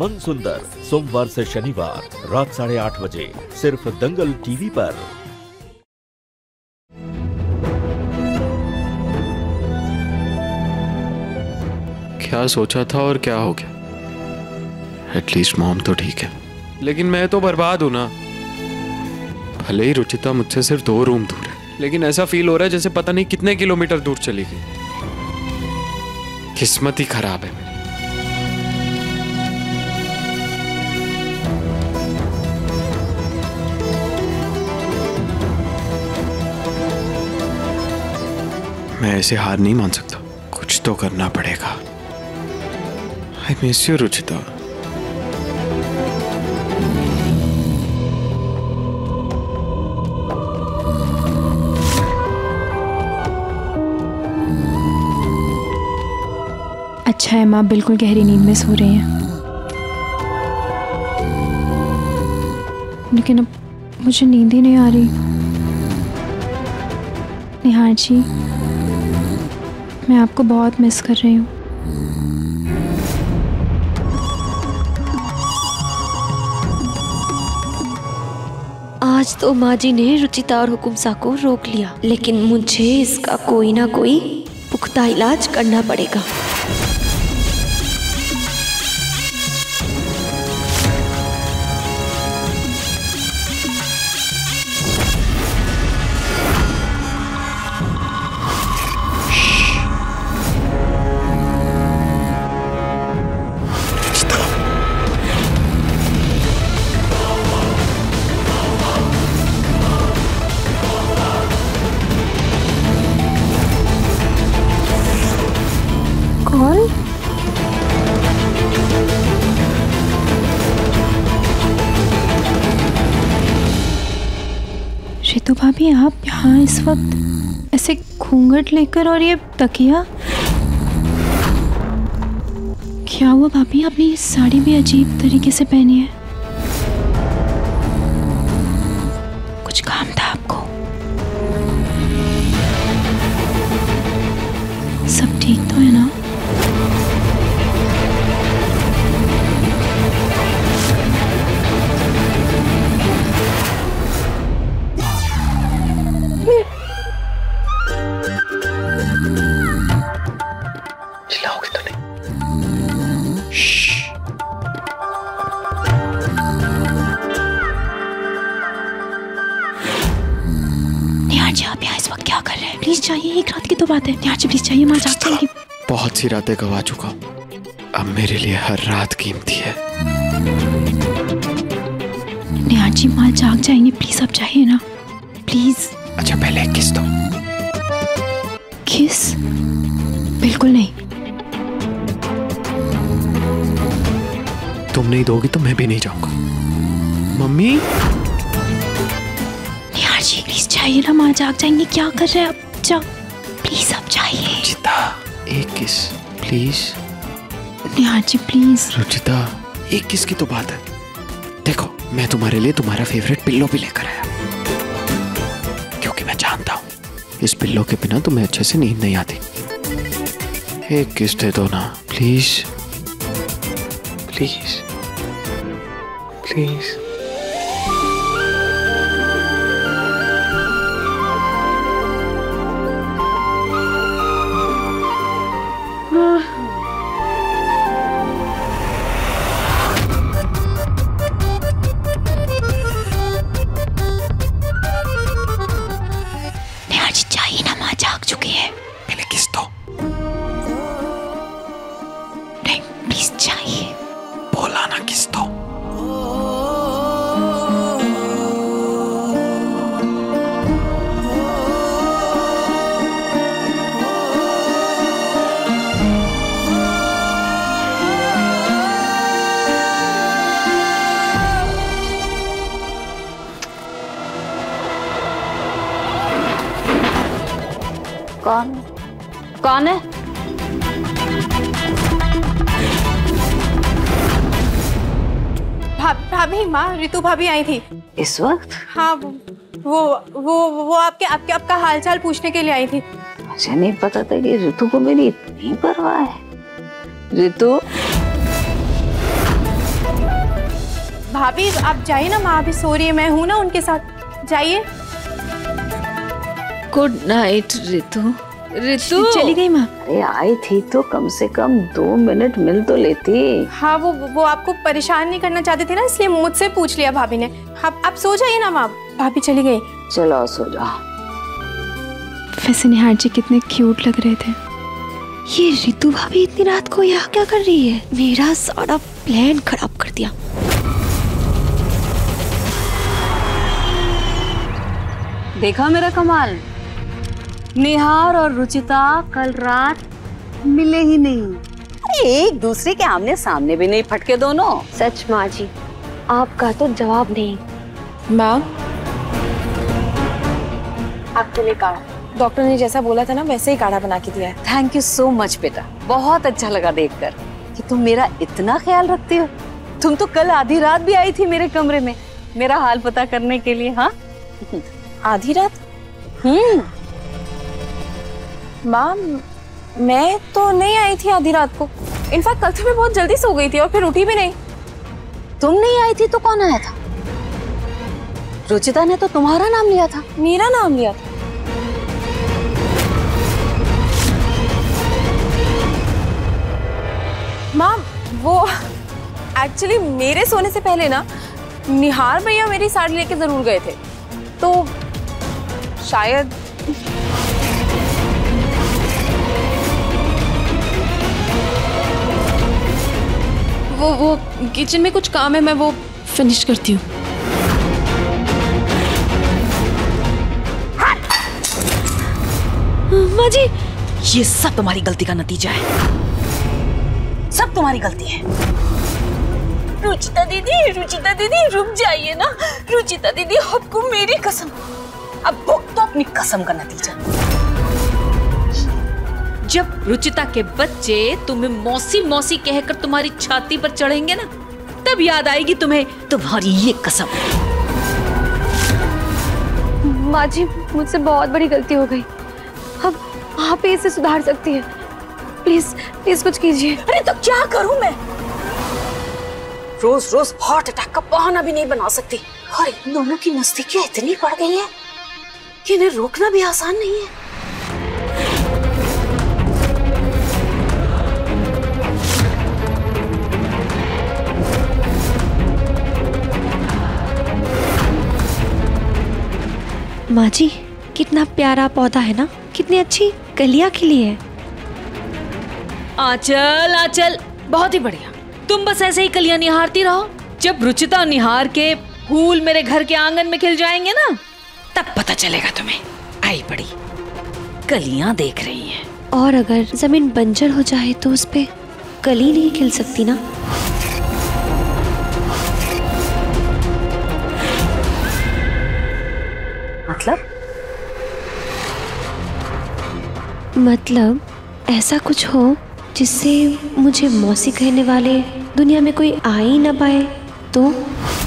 मन सुंदर सोमवार से शनिवार रात 8:30 बजे सिर्फ दंगल टीवी पर। क्या सोचा था और क्या हो गया। एटलीस्ट मॉम तो ठीक है, लेकिन मैं तो बर्बाद हूं ना। भले ही रुचिता मुझसे सिर्फ 2 रूम दूर है, लेकिन ऐसा फील हो रहा है जैसे पता नहीं कितने किलोमीटर दूर चली गई। किस्मत ही खराब है मेरी। मैं ऐसे हार नहीं मान सकता, कुछ तो करना पड़ेगा। I miss you, Ruchita. अच्छा है माँ बिल्कुल गहरी नींद में सो रही हैं, लेकिन अब मुझे नींद ही नहीं आ रही। निहार जी, मैं आपको बहुत मिस कर रही हूँ। आज तो माँ जी ने रुचिता और हुकुमसा को रोक लिया, लेकिन मुझे इसका कोई ना कोई पुख्ता इलाज करना पड़ेगा। तो भाभी आप यहाँ इस वक्त ऐसे घूंघट लेकर और ये तकिया, क्या हुआ भाभी? आपने ये साड़ी भी अजीब तरीके से पहनी है, कुछ काम था आपको? सब ठीक तो है ना? आप यहाँ इस वक्त क्या कर रहे हैं? प्लीज चाहिए, एक रात की तो बात है। प्लीज चाहिए, मां जागती है। बहुत सी रातें गवा चुका, अब मेरे लिए हर रात कीमती है। निहार जी मां जाग जाएंगे, प्लीज आप चाहिए ना, प्लीज। अच्छा पहले किस दो। किस? बिल्कुल नहीं। तुम नहीं दोगी तो मैं भी नहीं जाऊंगा। मम्मी प्लीज चाहिए ना, माँ जाग जाएंगे। क्या कर रहे हैं आप? जाओ प्लीज, आप चाहिए। रुचिता एक kiss please. Nihar ji please. Ruchita एक किस की तो बात है। देखो मैं तुम्हारे लिए तुम्हारा फेवरेट पिल्लो भी लेकर आया, क्योंकि मैं जानता हूँ इस पिल्लो के बिना तुम्हें अच्छे से नींद नहीं आती। एक किस दे दो ना प्लीज प्लीज प्लीज। कौन कौन है? भाभी माँ रितु भाभी आई थी इस वक्त। हाँ वो आपका हालचाल पूछने के लिए आई थी। मुझे नहीं पता था कि रितु को मेरी इतनी परवाह है। रितु भाभी आप जाइए ना, माँ अभी सो रही है, मैं हूँ ना उनके साथ, जाइए। Good night Ritu. रितु चली गई माँ? अरे आई थी तो कम से कम 2 मिनट मिल तो लेती। हाँ वो आपको परेशान नहीं करना चाहते थे ना, इसलिए मुझसे पूछ लिया भाभी ने। आप सो जाइए ना माँ, भाभी चली गई। चलो सो जाओ। वैसे निहार जी कितने क्यूट लग रहे थे। ये रितु भाभी इतनी रात को यहाँ क्या कर रही है? मेरा सारा प्लान खराब कर दिया। देखा मेरा कमाल, निहार और रुचिता कल रात मिले ही नहीं, एक दूसरे के आमने सामने भी नहीं फटके दोनों। सच माँ जी, आपका तो जवाब नहीं। माँ आपके लिए काढ़ा, डॉक्टर ने जैसा बोला था ना वैसे ही काढ़ा बना के दिया है। थैंक यू सो मच बेटा, बहुत अच्छा लगा देखकर कि तुम मेरा इतना ख्याल रखती हो। तुम तो कल आधी रात भी आई थी मेरे कमरे में मेरा हाल पता करने के लिए। हाँ आधी रात? माँ मैं तो नहीं आई थी आधी रात को। इनफैक्ट कल तो मैं बहुत जल्दी सो गई थी और फिर उठी भी नहीं। तुम नहीं आई थी तो कौन आया था? रुचिता ने तो तुम्हारा नाम लिया था। मेरा नाम लिया था? माँ वो एक्चुअली मेरे सोने से पहले ना निहार भैया मेरी साड़ी लेके जरूर गए थे, तो शायद वो किचन में कुछ काम है, मैं वो फिनिश करती हूँ। माँ जी ये सब तुम्हारी गलती का नतीजा है, सब तुम्हारी गलती है। रुचिता दीदी रुक जाइए ना। रुचिता दीदी आपको मेरी कसम, अब भुगतो अपनी कसम का नतीजा। जब रुचिता के बच्चे तुम्हें मौसी मौसी कहकर तुम्हारी छाती पर चढ़ेंगे ना, तब याद आएगी तुम्हें तुम्हारी ये कसम। माँ जी मुझसे बहुत बड़ी गलती हो गई, अब आप ही इसे सुधार सकती है। प्लीज प्लीज कुछ कीजिए। अरे तो क्या करूँ मैं, रोज रोज हार्ट अटैक का बहाना भी नहीं बना सकती। और इन दोनों की नजदीकियां इतनी बढ़ गई हैं कि इन्हें रोकना भी आसान नहीं है। माँ जी कितना प्यारा पौधा है ना, कितनी अच्छी कलियां खिली है। आंचल आंचल बहुत ही बढ़िया, तुम बस ऐसे ही कलियां निहारती रहो। जब रुचिता और निहार के फूल मेरे घर के आंगन में खिल जाएंगे ना, तब पता चलेगा तुम्हें आई पड़ी कलियां देख रही हैं। और अगर जमीन बंजर हो जाए तो उस पे कली नहीं खिल सकती ना। मतलब ऐसा कुछ हो जिससे मुझे मौसी कहने वाले दुनिया में कोई आ ही ना पाए तो।